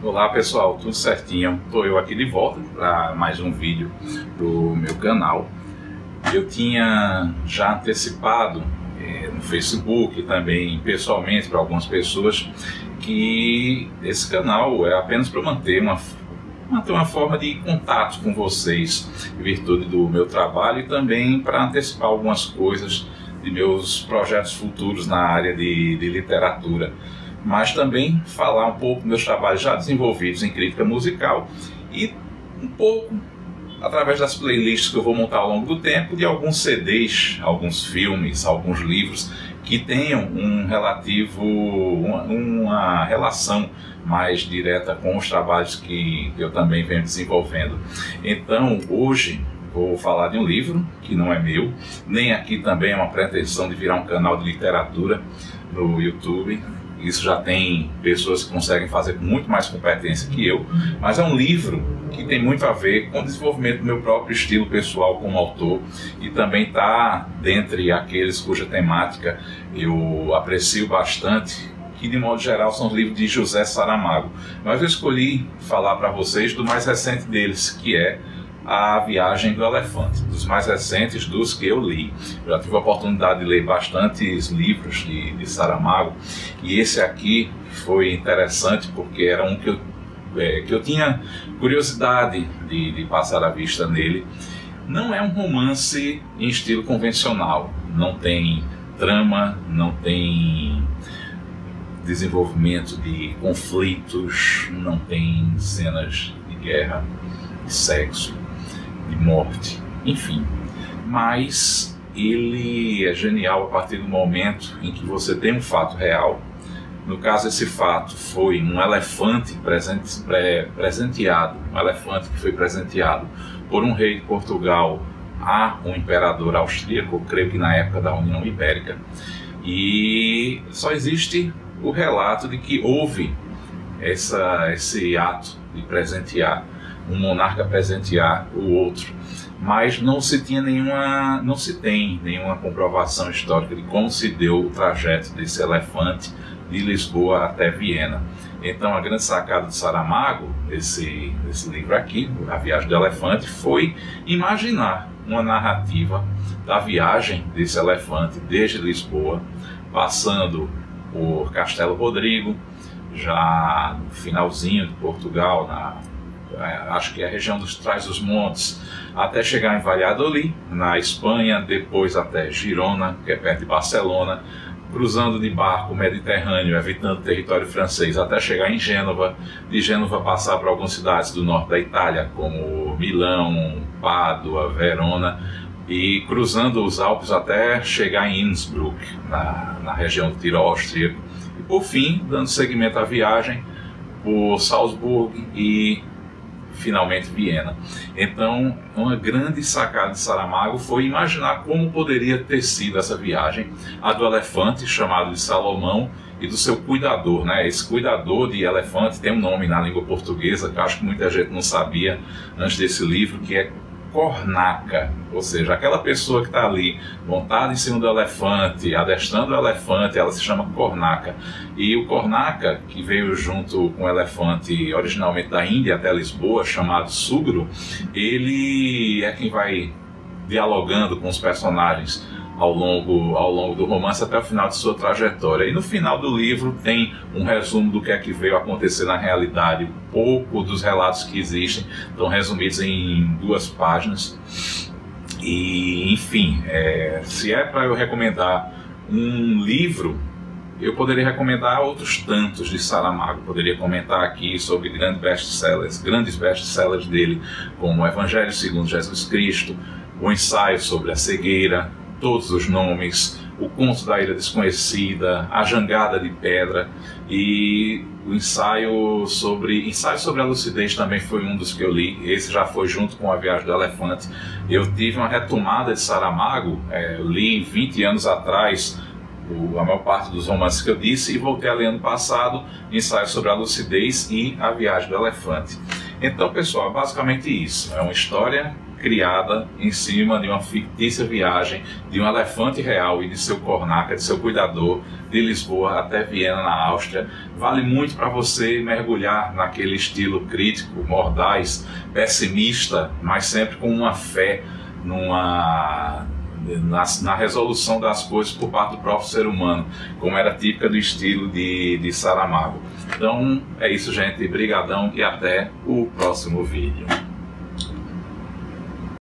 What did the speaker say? Olá pessoal, tudo certinho? Estou eu aqui de volta para mais um vídeo do meu canal. Eu tinha já antecipado no Facebook e também pessoalmente para algumas pessoas que esse canal é apenas para manter uma forma de contato com vocês em virtude do meu trabalho e também para antecipar algumas coisas de meus projetos futuros na área de literatura, mas também falar um pouco dos meus trabalhos já desenvolvidos em crítica musical e um pouco, através das playlists que eu vou montar ao longo do tempo, de alguns CDs, alguns filmes, alguns livros que tenham uma relação mais direta com os trabalhos que eu também venho desenvolvendo. Então, hoje vou falar de um livro que não é meu, nem aqui também é uma pretensão de virar um canal de literatura no YouTube. Isso já tem pessoas que conseguem fazer com muito mais competência que eu, mas é um livro que tem muito a ver com o desenvolvimento do meu próprio estilo pessoal como autor e também está dentre aqueles cuja temática eu aprecio bastante, que de modo geral são os livros de José Saramago. Mas eu escolhi falar para vocês do mais recente deles, que é A Viagem do Elefante, dos mais recentes dos que eu li. Eu já tive a oportunidade de ler bastantes livros de Saramago e esse aqui foi interessante porque era um que eu tinha curiosidade de passar a vista nele. Não é um romance em estilo convencional, não tem trama, não tem desenvolvimento de conflitos, não tem cenas de guerra, de sexo, de morte, enfim, mas ele é genial a partir do momento em que você tem um fato real. No caso, esse fato foi um elefante presenteado, um elefante que foi presenteado por um rei de Portugal a um imperador austríaco, creio que na época da União Ibérica, e só existe o relato de que houve esse ato de presentear, um monarca presentear o outro, mas não se tem nenhuma comprovação histórica de como se deu o trajeto desse elefante de Lisboa até Viena. Então a grande sacada de Saramago, esse livro aqui, A Viagem do Elefante, foi imaginar uma narrativa da viagem desse elefante desde Lisboa, passando por Castelo Rodrigo, já no finalzinho de Portugal, acho que é a região dos Trás-os-Montes, até chegar em Valladolid, na Espanha, depois até Girona, que é perto de Barcelona, cruzando de barco o Mediterrâneo, evitando o território francês, até chegar em Gênova, de Gênova passar para algumas cidades do norte da Itália, como Milão, Pádua, Verona, e cruzando os Alpes até chegar em Innsbruck, na região do Tirol austríaco, e por fim, dando seguimento à viagem por Salzburgo e finalmente Viena. Então, uma grande sacada de Saramago foi imaginar como poderia ter sido essa viagem, a do elefante chamado de Salomão e do seu cuidador, né? Esse cuidador de elefante tem um nome na língua portuguesa que eu acho que muita gente não sabia antes desse livro, que é Cornaca, ou seja, aquela pessoa que está ali montada em cima do elefante, adestrando o elefante, ela se chama Cornaca. E o Cornaca, que veio junto com o elefante originalmente da Índia até Lisboa, chamado Subhro, ele é quem vai dialogando com os personagens ao longo do romance até o final de sua trajetória. E no final do livro tem um resumo do que é que veio acontecer na realidade. Um pouco dos relatos que existem estão resumidos em 2 páginas. E enfim, se é para eu recomendar um livro, eu poderia recomendar outros tantos de Saramago. Poderia comentar aqui sobre grandes best-sellers dele, como O Evangelho segundo Jesus Cristo, O Ensaio sobre a Cegueira, Todos os Nomes, O Conto da Ilha Desconhecida, A Jangada de Pedra e o Ensaio sobre a Lucidez também foi um dos que eu li. Esse já foi junto com A Viagem do Elefante. Eu tive uma retomada de Saramago, li 20 anos atrás a maior parte dos romances que eu disse e voltei a ler ano passado Ensaio sobre a Lucidez e A Viagem do Elefante. Então, pessoal, basicamente isso. É uma história criada em cima de uma fictícia viagem de um elefante real e de seu cornaca, de seu cuidador, de Lisboa até Viena, na Áustria. Vale muito para você mergulhar naquele estilo crítico, mordaz, pessimista, mas sempre com uma fé na resolução das coisas por parte do próprio ser humano, como era típica do estilo de Saramago. Então é isso, gente. Brigadão e até o próximo vídeo.